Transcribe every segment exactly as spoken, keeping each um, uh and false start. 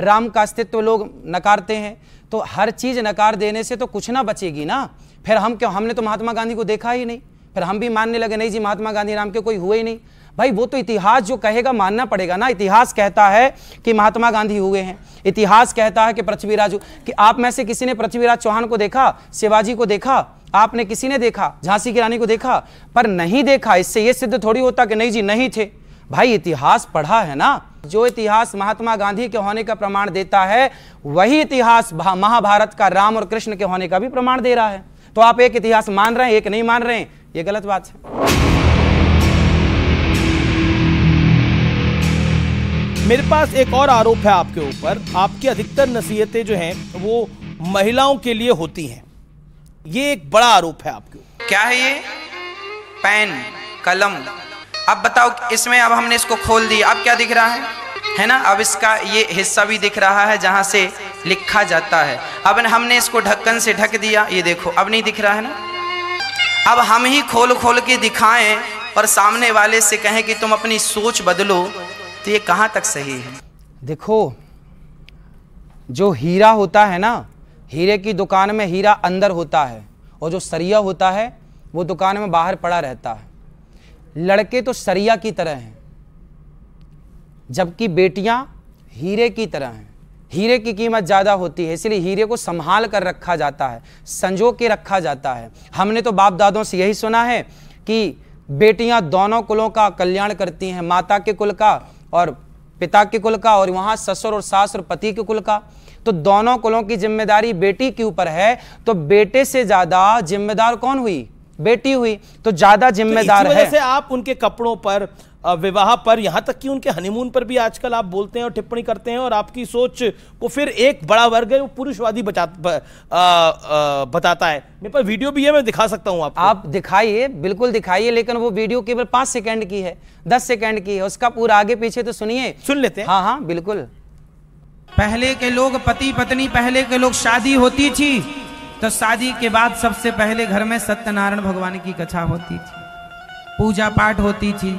राम का अस्तित्व लोग नकारते हैं, तो हर चीज़ नकार देने से तो कुछ ना बचेगी ना। फिर हम क्यों, हमने तो महात्मा गांधी को देखा ही नहीं, फिर हम भी मानने लगे नहीं जी महात्मा गांधी राम के कोई हुए ही नहीं। भाई वो तो इतिहास जो कहेगा मानना पड़ेगा ना। इतिहास कहता है कि महात्मा गांधी हुए हैं, इतिहास कहता है कि पृथ्वीराज, कि आप में से किसी ने पृथ्वीराज चौहान को देखा, शिवाजी को देखा, आपने किसी ने देखा, झांसी की रानी को देखा? पर नहीं देखा। इससे ये सिद्ध थोड़ी होता कि नहीं जी नहीं थे। भाई इतिहास पढ़ा है ना। जो इतिहास महात्मा गांधी के होने का प्रमाण देता है वही इतिहास महाभारत का राम और कृष्ण के होने का भी प्रमाण दे रहा है। तो आप एक इतिहास मान रहे हैं, एक नहीं मान रहे हैं, ये गलत बात है। मेरे पास एक और आरोप है आपके ऊपर, आपकी अधिकतर नसीहतें जो हैं वो महिलाओं के लिए होती हैं। ये एक बड़ा आरोप है आपके ऊपर। क्या है ये? पेन, कलम। अब बताओ इसमें, अब हमने इसको खोल दिया, अब क्या दिख रहा है, है ना? अब इसका ये हिस्सा भी दिख रहा है जहाँ से लिखा जाता है। अब हमने इसको ढक्कन से ढक दिया, ये देखो अब नहीं दिख रहा है ना। अब हम ही खोल खोल के दिखाएं और सामने वाले से कहें कि तुम अपनी सोच बदलो, तो ये कहाँ तक सही है? देखो जो हीरा होता है ना, हीरे की दुकान में हीरा अंदर होता है और जो सरिया होता है वो दुकान में बाहर पड़ा रहता है। लड़के तो सरिया की तरह हैं जबकि बेटियां हीरे की तरह हैं। हीरे की कीमत ज़्यादा होती है, इसलिए हीरे को संभाल कर रखा जाता है, संजो के रखा जाता है। हमने तो बाप दादों से यही सुना है कि बेटियां दोनों कुलों का कल्याण करती हैं, माता के कुल का और पिता के कुल का, और वहाँ ससुर और सास और पति के कुल का। तो दोनों कुलों की जिम्मेदारी बेटी के ऊपर है, तो बेटे से ज्यादा जिम्मेदार कौन हुई? बेटी हुई, तो ज्यादा जिम्मेदार है। जैसे आप उनके कपड़ों पर, विवाह पर, यहाँ तक कि उनके हनीमून पर भी आजकल आप बोलते हैं और टिप्पणी करते हैं, और आपकी सोच को फिर एक बड़ा वर्ग है वो पुरुषवादी बचा ब, आ, आ, बताता है। मेरे पास वीडियो भी है, मैं दिखा सकता हूँ आपको। आप दिखाइए, बिल्कुल दिखाइए, लेकिन वो वीडियो केवल पाँच सेकंड की है, दस सेकंड की है, उसका पूरा आगे पीछे तो सुनिए। सुन लेते हैं। हाँ हाँ बिल्कुल। पहले के लोग पति पत्नी, पहले के लोग शादी होती थी तो शादी के बाद सबसे पहले घर में सत्यनारायण भगवान की कथा होती थी, पूजा पाठ होती थी।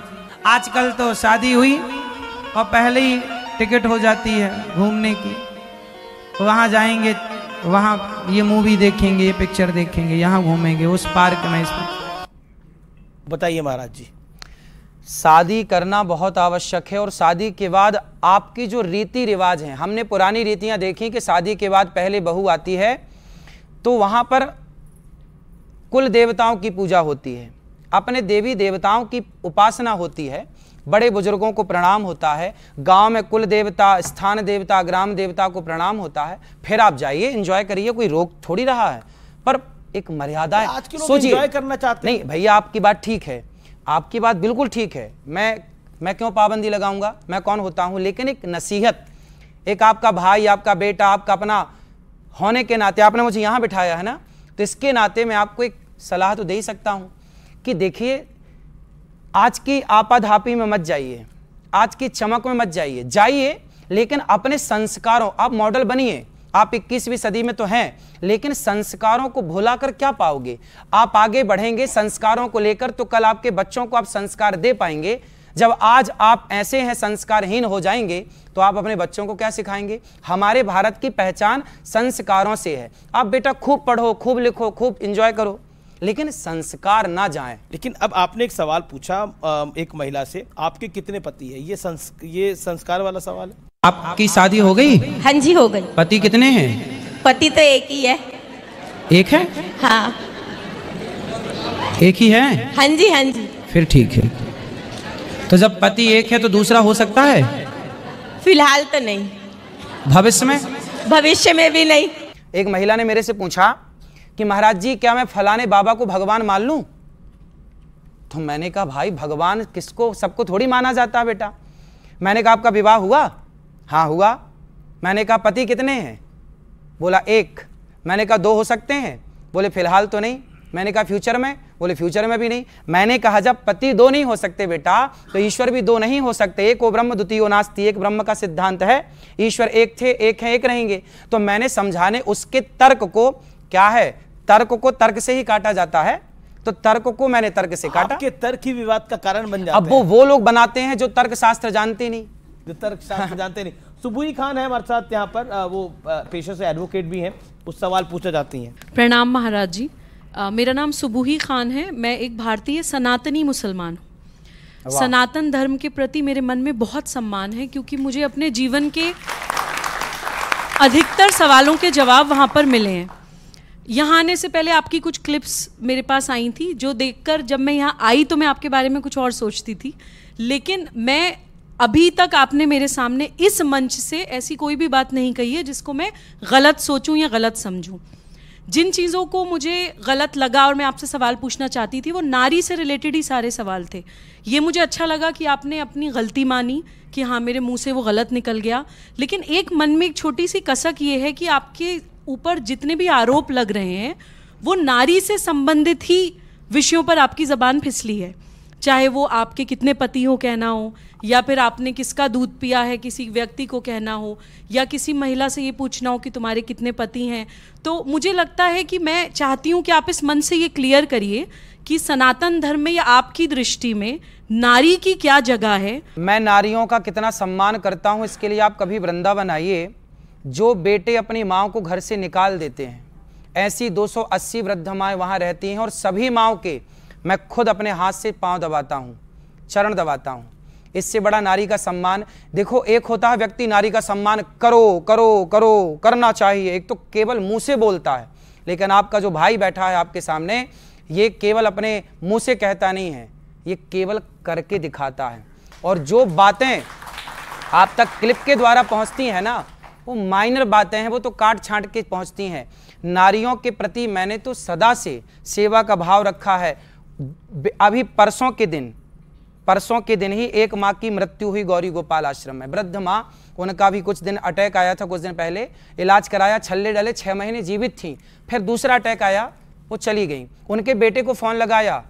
आजकल तो शादी हुई और पहले ही टिकट हो जाती है घूमने की, वहाँ जाएंगे, वहाँ ये मूवी देखेंगे, ये पिक्चर देखेंगे, यहाँ घूमेंगे, उस पार्क में, इस पार्क। बताइए महाराज जी। शादी करना बहुत आवश्यक है, और शादी के बाद आपकी जो रीति रिवाज हैं, हमने पुरानी रीतियाँ देखी कि शादी के बाद पहले बहू आती है तो वहाँ पर कुल देवताओं की पूजा होती है, अपने देवी देवताओं की उपासना होती है, बड़े बुजुर्गों को प्रणाम होता है, गांव में कुल देवता, स्थान देवता, ग्राम देवता को प्रणाम होता है। फिर आप जाइए, एंजॉय करिए, कोई रोक थोड़ी रहा है, पर एक मर्यादा है। आज के लोग एंजॉय करना चाहते नहीं भैया। आपकी बात ठीक है, आपकी बात बिल्कुल ठीक है, मैं मैं क्यों पाबंदी लगाऊंगा, मैं कौन होता हूँ? लेकिन एक नसीहत, एक आपका भाई, आपका बेटा, आपका अपना होने के नाते आपने मुझे यहाँ बिठाया है ना, तो इसके नाते मैं आपको एक सलाह तो दे ही सकता हूँ कि देखिए आज की आपाधापी में मत जाइए, आज की चमक में मत जाइए, जाइए लेकिन अपने संस्कारों, आप मॉडल बनिए, आप इक्कीसवीं सदी में तो हैं, लेकिन संस्कारों को भुला कर क्या पाओगे? आप आगे बढ़ेंगे संस्कारों को लेकर तो कल आपके बच्चों को आप संस्कार दे पाएंगे। जब आज आप ऐसे हैं संस्कारहीन हो जाएंगे तो आप अपने बच्चों को क्या सिखाएंगे? हमारे भारत की पहचान संस्कारों से है। आप बेटा खूब पढ़ो, खूब लिखो, खूब एंजॉय करो, लेकिन संस्कार ना जाए। लेकिन अब आपने एक सवाल पूछा एक महिला से, आपके कितने पति है? ये संस, ये संस्कार वाला सवाल है। आपकी शादी हो गई? हाँ जी हो गई। पति कितने हैं? पति तो एक ही है। एक है? हाँ एक ही है। हाँ जी हाँ जी। फिर ठीक है। तो जब पति एक है तो दूसरा हो सकता है? फिलहाल तो नहीं, भविष्य में? भविष्य में भी नहीं। एक महिला ने मेरे से पूछा कि महाराज जी क्या मैं फलाने बाबा को भगवान मान लूं? तो मैंने कहा भाई भगवान किसको, सबको थोड़ी माना जाता है बेटा। मैंने कहा आपका विवाह हुआ? हाँ हुआ। मैंने कहा पति कितने हैं? बोला एक। मैंने कहा दो हो सकते हैं? बोले फिलहाल तो नहीं। मैंने कहा फ्यूचर में? बोले फ्यूचर में भी नहीं। मैंने कहा जब पति दो नहीं हो सकते बेटा तो ईश्वर भी दो नहीं हो सकते। एक वो ब्रह्म द्वितीयो नास्ति, एक ब्रह्म का सिद्धांत है। ईश्वर एक थे, एक हैं, एक रहेंगे। तो मैंने समझाने उसके तर्क को, क्या है तर्क को तर्क से ही काटा जाता है, तो तर्क को मैंने तर्क से काटा। आपके तर्क ही विवाद का कारण बन जाता है। अब वो वो लोग बनाते हैं जो तर्क शास्त्र जानते नहीं, जो तर्क शास्त्र जानते नहीं। सुबुरी खान है हमारे साथ यहाँ पर, वो पेशे से एडवोकेट भी हैं, उस सवाल पूछा जाती हैं। प्रणाम महाराज जी, मेरा नाम सुबुरी खान है, मैं एक भारतीय सनातनी मुसलमान हूँ। सनातन धर्म के प्रति मेरे मन में बहुत सम्मान है क्योंकि मुझे अपने जीवन के अधिकतर सवालों के जवाब वहाँ पर मिले हैं। यहाँ आने से पहले आपकी कुछ क्लिप्स मेरे पास आई थी, जो देखकर जब मैं यहाँ आई तो मैं आपके बारे में कुछ और सोचती थी, लेकिन मैं अभी तक आपने मेरे सामने इस मंच से ऐसी कोई भी बात नहीं कही है जिसको मैं गलत सोचूं या गलत समझूं। जिन चीज़ों को मुझे गलत लगा और मैं आपसे सवाल पूछना चाहती थी, वो नारी से रिलेटेड ही सारे सवाल थे। ये मुझे अच्छा लगा कि आपने अपनी गलती मानी कि हाँ मेरे मुंह से वो गलत निकल गया, लेकिन एक मन में एक छोटी सी कसक ये है कि आपके ऊपर जितने भी आरोप लग रहे हैं वो नारी से संबंधित ही विषयों पर आपकी ज़बान फिसली है, चाहे वो आपके कितने पति हो कहना हो, या फिर आपने किसका दूध पिया है किसी व्यक्ति को कहना हो, या किसी महिला से ये पूछना हो कि तुम्हारे कितने पति हैं। तो मुझे लगता है कि मैं चाहती हूँ कि आप इस मन से ये क्लियर करिए कि सनातन धर्म में या आपकी दृष्टि में नारी की क्या जगह है। मैं नारियों का कितना सम्मान करता हूँ, इसके लिए आप कभी वृंदावन आइए। जो बेटे अपनी माँ को घर से निकाल देते हैं, ऐसी दो सौ अस्सी वृद्ध माएँ वहाँ रहती हैं, और सभी माओ के मैं खुद अपने हाथ से पांव दबाता हूँ, चरण दबाता हूँ। इससे बड़ा नारी का सम्मान, देखो एक होता है व्यक्ति नारी का सम्मान करो करो करो करना चाहिए, एक तो केवल मुंह से बोलता है, लेकिन आपका जो भाई बैठा है आपके सामने ये केवल अपने मुंह से कहता नहीं है, ये केवल करके दिखाता है। और जो बातें आप तक क्लिप के द्वारा पहुँचती हैं ना, वो माइनर बातें हैं, वो तो काट छाँट के पहुँचती हैं। नारियों के प्रति मैंने तो सदा से सेवा का भाव रखा है। अभी परसों के दिन परसों के दिन ही एक माँ की मृत्यु हुई गौरी गोपाल आश्रम में, वृद्ध माँ, उनका भी कुछ दिन अटैक आया था, कुछ दिन पहले इलाज कराया, छल्ले डाले, छः महीने जीवित थी, फिर दूसरा अटैक आया, वो चली गई। उनके बेटे को फ़ोन लगाया,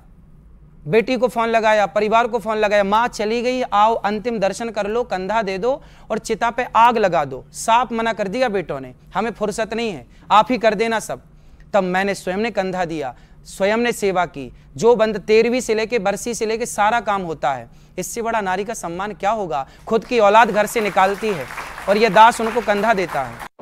बेटी को फ़ोन लगाया, परिवार को फ़ोन लगाया, माँ चली गई, आओ अंतिम दर्शन कर लो, कंधा दे दो और चिता पे आग लगा दो। साफ मना कर दिया बेटों ने, हमें फुर्सत नहीं है, आप ही कर देना सब। तब मैंने स्वयं ने कंधा दिया, स्वयं ने सेवा की। जो बंद तेरहवीं से लेके बरसी से लेके सारा काम होता है, इससे बड़ा नारी का सम्मान क्या होगा। खुद की औलाद घर से निकालती है और यह दास उनको कंधा देता है।